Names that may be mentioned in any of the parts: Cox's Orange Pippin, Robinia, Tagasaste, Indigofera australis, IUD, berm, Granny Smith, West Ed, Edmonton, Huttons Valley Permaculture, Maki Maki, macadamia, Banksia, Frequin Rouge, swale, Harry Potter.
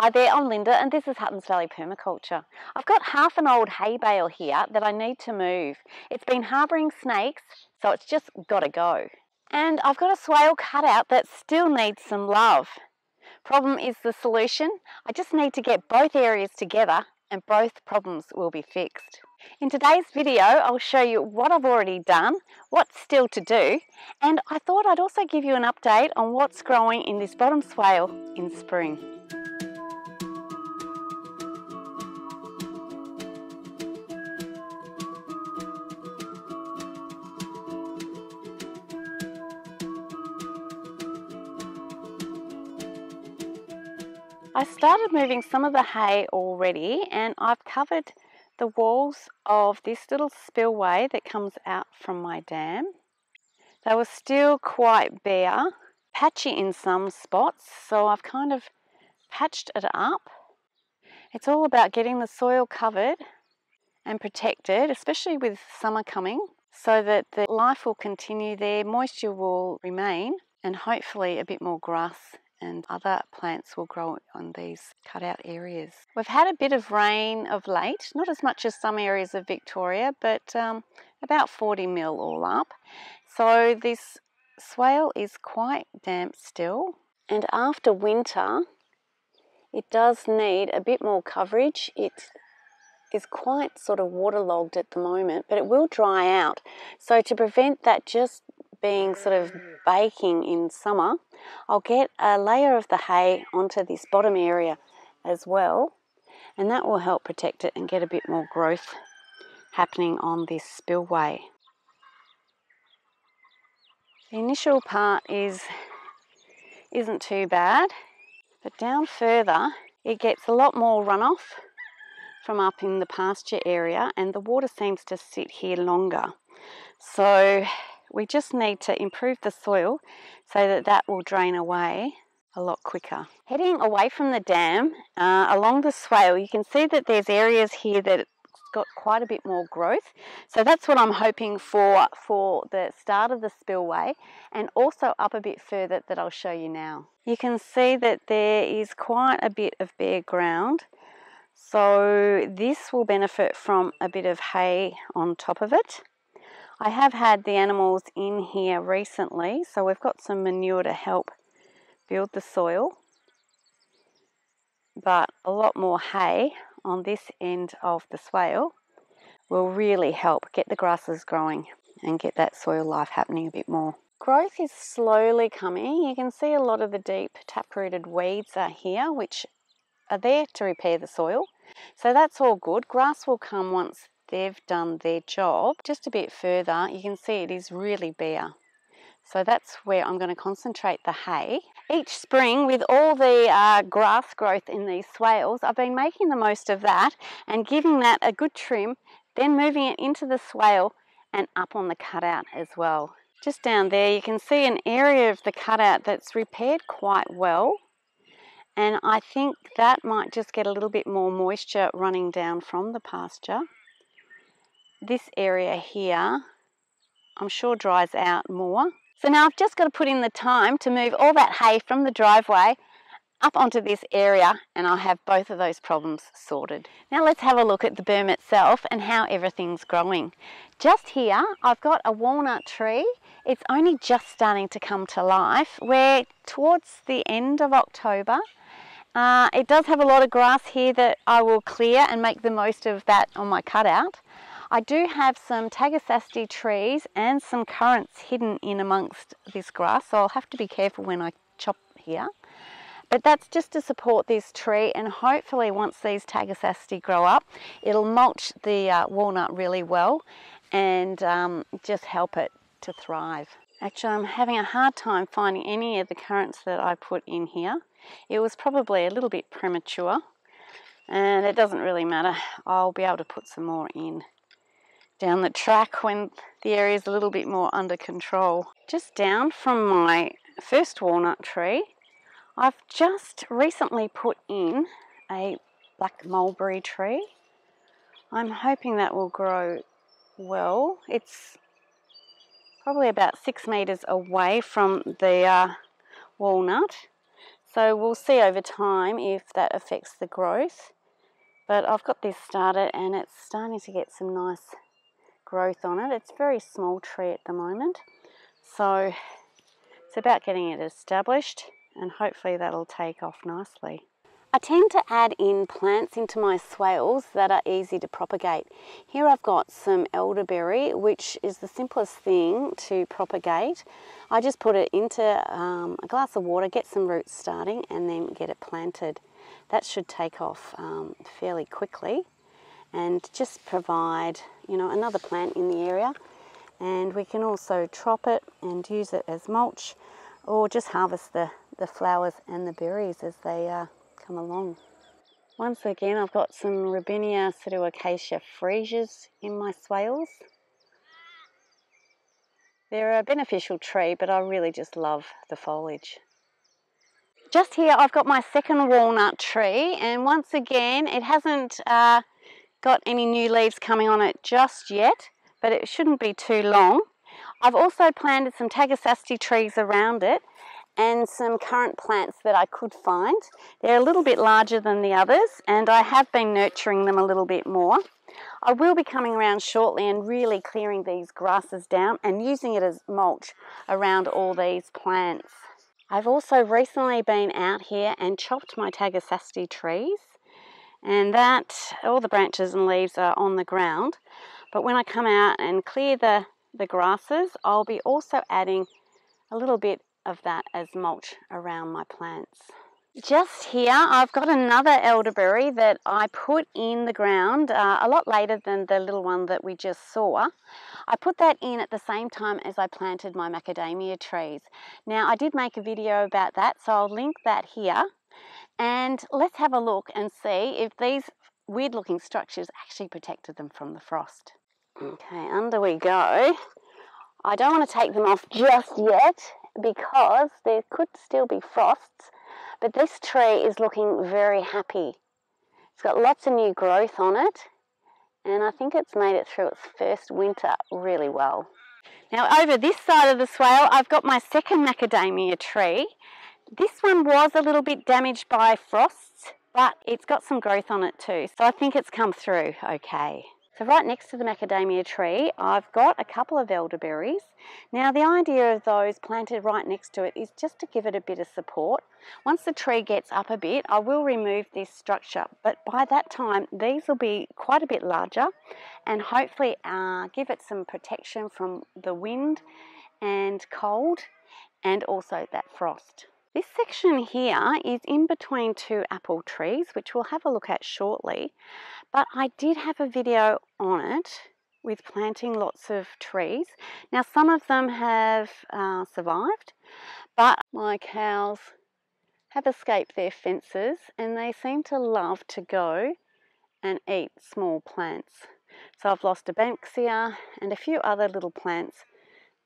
Hi there, I'm Linda and this is Huttons Valley Permaculture. I've got half an old hay bale here that I need to move. It's been harbouring snakes, so it's just gotta go. And I've got a swale cut out that still needs some love. Problem is the solution. I just need to get both areas together and both problems will be fixed. In today's video, I'll show you what I've already done, what's still to do, and I thought I'd also give you an update on what's growing in this bottom swale in spring. I started moving some of the hay already and I've covered the walls of this little spillway that comes out from my dam. They were still quite bare, patchy in some spots, so I've kind of patched it up. It's all about getting the soil covered and protected, especially with summer coming, so that the life will continue there, moisture will remain, and hopefully a bit more grass and other plants will grow on these cut-out areas. We've had a bit of rain of late, not as much as some areas of Victoria, but about 40 mil all up. So this swale is quite damp still. And after winter, it does need a bit more coverage. It is quite sort of waterlogged at the moment, but it will dry out. So to prevent that just being sort of baking in summer, I'll get a layer of the hay onto this bottom area as well, and that will help protect it and get a bit more growth happening on this spillway. The initial part isn't too bad, but down further it gets a lot more runoff from up in the pasture area, and the water seems to sit here longer. So we just need to improve the soil so that that will drain away a lot quicker. Heading away from the dam, along the swale, you can see that there's areas here that it's got quite a bit more growth. So that's what I'm hoping for the start of the spillway, and also up a bit further that I'll show you now. You can see that there is quite a bit of bare ground. So this will benefit from a bit of hay on top of it. I have had the animals in here recently, so we've got some manure to help build the soil, but a lot more hay on this end of the swale will really help get the grasses growing and get that soil life happening a bit more. Growth is slowly coming. You can see a lot of the deep tap-rooted weeds are here, which are there to repair the soil. So that's all good. Grass will come once they've done their job. Just a bit further, you can see it is really bare. So that's where I'm going to concentrate the hay. Each spring, with all the grass growth in these swales, I've been making the most of that and giving that a good trim, then moving it into the swale and up on the cutout as well. Just down there, you can see an area of the cutout that's repaired quite well. And I think that might just get a little bit more moisture running down from the pasture. This area here, I'm sure, dries out more. So now I've just got to put in the time to move all that hay from the driveway up onto this area, and I'll have both of those problems sorted. Now let's have a look at the berm itself and how everything's growing. Just here, I've got a walnut tree. It's only just starting to come to life. We're towards the end of October. It does have a lot of grass here that I will clear and make the most of that on my cutout. I do have some Tagasaste trees and some currants hidden in amongst this grass, so I'll have to be careful when I chop here. But that's just to support this tree, and hopefully once these Tagasaste grow up, it'll mulch the walnut really well and just help it to thrive. Actually, I'm having a hard time finding any of the currants that I put in here. It was probably a little bit premature, and it doesn't really matter. I'll be able to put some more in down the track when the area is a little bit more under control. Just down from my first walnut tree, I've just recently put in a black mulberry tree. I'm hoping that will grow well. It's probably about 6 metres away from the walnut, So we'll see over time if that affects the growth. But I've got this started and it's starting to get some nice growth on it. It's a very small tree at the moment. So it's about getting it established and hopefully that'll take off nicely. I tend to add in plants into my swales that are easy to propagate. Here I've got some elderberry, which is the simplest thing to propagate. I just put it into a glass of water, get some roots starting and then get it planted. That should take off fairly quickly and just provide, you know, another plant in the area. And we can also trop it and use it as mulch or just harvest the flowers and the berries as they come along. Once again, I've got some Robinia pseudoacacia freesias in my swales. They're a beneficial tree, but I really just love the foliage. Just here, I've got my second walnut tree, and once again, it hasn't got any new leaves coming on it just yet, but it shouldn't be too long. I've also planted some Tagasaste trees around it and some currant plants that I could find. They're a little bit larger than the others and I have been nurturing them a little bit more. I will be coming around shortly and really clearing these grasses down and using it as mulch around all these plants. I've also recently been out here and chopped my Tagasaste trees, and that all the branches and leaves are on the ground. But when I come out and clear the grasses, I'll be also adding a little bit of that as mulch around my plants. Just here, I've got another elderberry that I put in the ground a lot later than the little one that we just saw. I put that in at the same time as I planted my macadamia trees. Now, I did make a video about that, so I'll link that here. And let's have a look and see if these weird looking structures actually protected them from the frost. Okay, under we go. I don't want to take them off just yet because there could still be frosts, but this tree is looking very happy. It's got lots of new growth on it and I think it's made it through its first winter really well. Now over this side of the swale I've got my second macadamia tree. This one was a little bit damaged by frosts, but it's got some growth on it too, so I think it's come through okay. So right next to the macadamia tree, I've got a couple of elderberries. Now the idea of those planted right next to it is just to give it a bit of support. Once the tree gets up a bit, I will remove this structure, but by that time, these will be quite a bit larger and hopefully give it some protection from the wind and cold and also that frost. This section here is in between two apple trees, which we'll have a look at shortly, but I did have a video on it with planting lots of trees. Now some of them have survived, but my cows have escaped their fences and they seem to love to go and eat small plants. So I've lost a Banksia and a few other little plants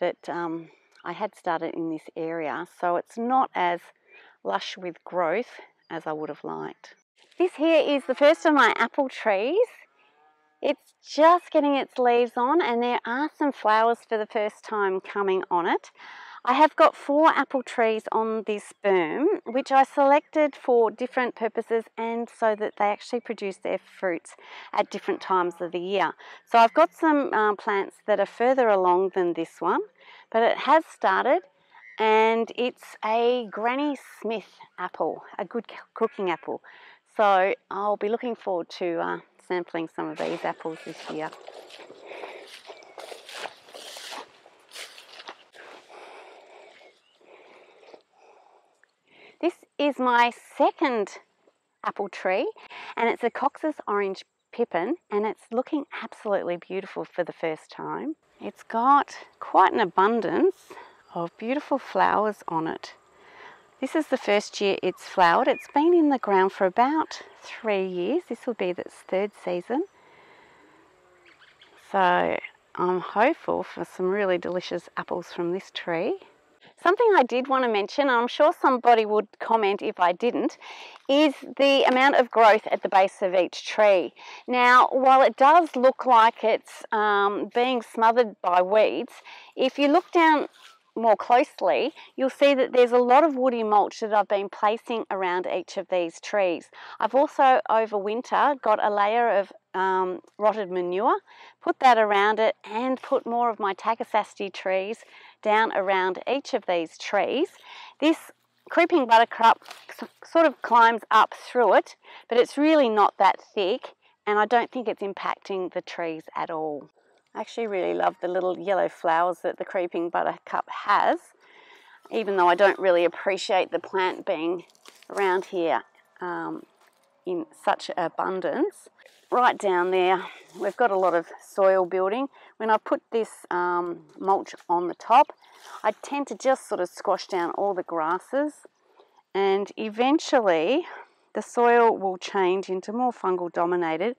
that I had started in this area, so it's not as lush with growth as I would have liked. This here is the first of my apple trees. It's just getting its leaves on and there are some flowers for the first time coming on it. I have got 4 apple trees on this berm, which I selected for different purposes and so that they actually produce their fruits at different times of the year. So I've got some plants that are further along than this one, but it has started and it's a Granny Smith apple, a good cooking apple. So I'll be looking forward to sampling some of these apples this year. This is my second apple tree and it's a Cox's Orange Pippin and it's looking absolutely beautiful for the first time. It's got quite an abundance of beautiful flowers on it. This is the first year it's flowered. It's been in the ground for about 3 years. This will be its 3rd season. So I'm hopeful for some really delicious apples from this tree. Something I did want to mention, and I'm sure somebody would comment if I didn't, is the amount of growth at the base of each tree. Now, while it does look like it's being smothered by weeds, if you look down more closely, you'll see that there's a lot of woody mulch that I've been placing around each of these trees. I've also, over winter, got a layer of rotted manure, put that around it, and put more of my Tachyphasty trees down around each of these trees. This creeping buttercup sort of climbs up through it, but it's really not that thick, and I don't think it's impacting the trees at all. I actually really love the little yellow flowers that the creeping buttercup has, even though I don't really appreciate the plant being around here in such abundance. Right down there, we've got a lot of soil building. When I put this mulch on the top, I tend to just sort of squash down all the grasses, and eventually the soil will change into more fungal dominated,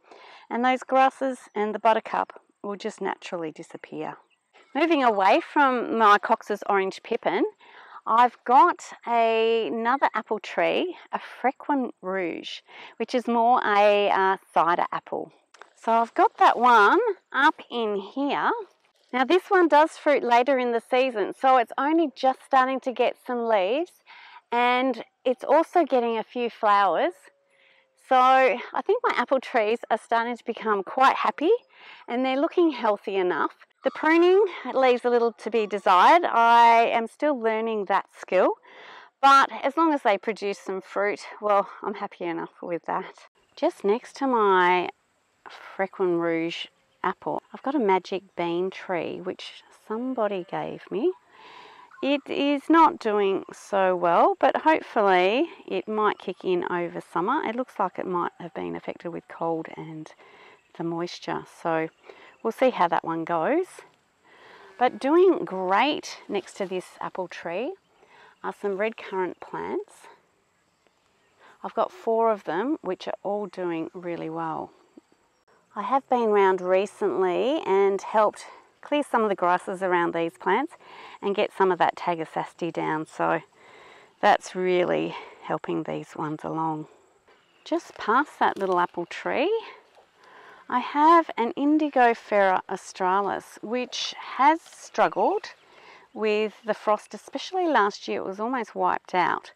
and those grasses and the buttercup will just naturally disappear. Moving away from my Cox's Orange Pippin, I've got another apple tree, a Frequin Rouge, which is more a cider apple. So I've got that one up in here. Now this one does fruit later in the season, so it's only just starting to get some leaves, and it's also getting a few flowers. So I think my apple trees are starting to become quite happy, and they're looking healthy enough. The pruning leaves a little to be desired. I am still learning that skill, but as long as they produce some fruit, well, I'm happy enough with that. Just next to my Frequin Rouge apple, I've got a magic bean tree, which somebody gave me. It is not doing so well, but hopefully it might kick in over summer. It looks like it might have been affected with cold and the moisture, so we'll see how that one goes. But doing great next to this apple tree are some red currant plants. I've got 4 of them, which are all doing really well. I have been round recently and helped clear some of the grasses around these plants and get some of that Tachyphasty down, so that's really helping these ones along. Just past that little apple tree, I have an Indigofera australis, which has struggled with the frost, especially last year. It was almost wiped out,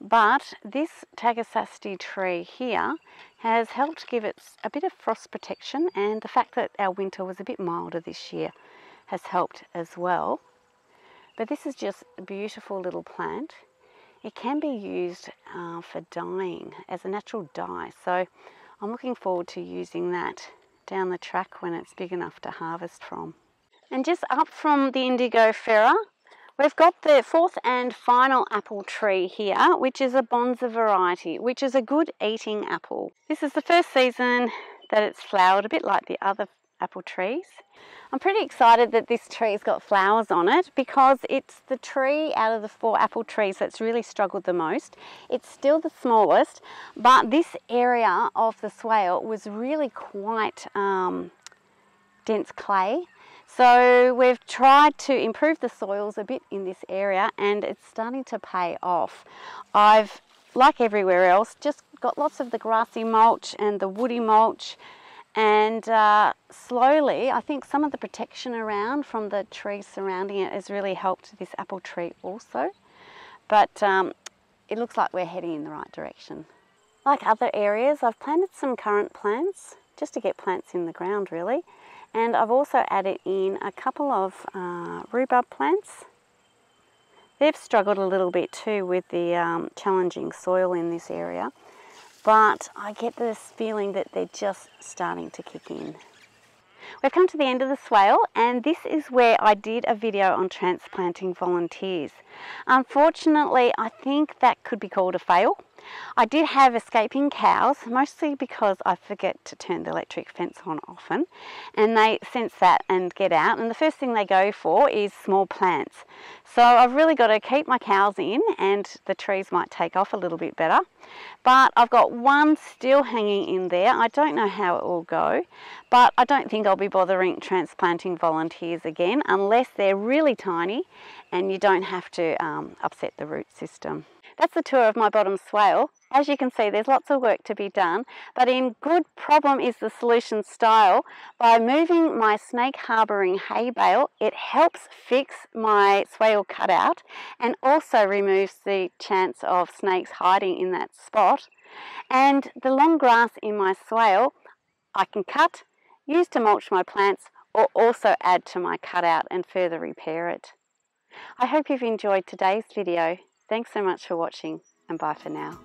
but this Tachyphasty tree here has helped give it a bit of frost protection, and the fact that our winter was a bit milder this year has helped as well. But this is just a beautiful little plant. It can be used for dyeing as a natural dye, so I'm looking forward to using that down the track when it's big enough to harvest from. And just up from the Indigofera, we've got the 4th and final apple tree here, which is a Bonza variety, which is a good eating apple. This is the first season that it's flowered, a bit like the other apple trees. I'm pretty excited that this tree's got flowers on it, because it's the tree out of the 4 apple trees that's really struggled the most. It's still the smallest, but this area of the swale was really quite dense clay. So we've tried to improve the soils a bit in this area, and it's starting to pay off. I've, like everywhere else, just got lots of the grassy mulch and the woody mulch, and slowly I think some of the protection around from the trees surrounding it has really helped this apple tree also. But it looks like we're heading in the right direction. Like other areas, I've planted some currant plants just to get plants in the ground really. And I've also added in a couple of rhubarb plants. They've struggled a little bit too with the challenging soil in this area, but I get this feeling that they're just starting to kick in. We've come to the end of the swale, and this is where I did a video on transplanting volunteers. Unfortunately, I think that could be called a fail. I did have escaping cows, mostly because I forget to turn the electric fence on often, and they sense that and get out, and the first thing they go for is small plants. So I've really got to keep my cows in, and the trees might take off a little bit better. But I've got one still hanging in there. I don't know how it will go, but I don't think I'll be bothering transplanting volunteers again, unless they're really tiny and you don't have to upset the root system. That's the tour of my bottom swale. As you can see, there's lots of work to be done, but in good problem is the solution style. By moving my snake harbouring hay bale, it helps fix my swale cutout and also removes the chance of snakes hiding in that spot. And the long grass in my swale, I can cut, use to mulch my plants, or also add to my cutout and further repair it. I hope you've enjoyed today's video. Thanks so much for watching, and bye for now.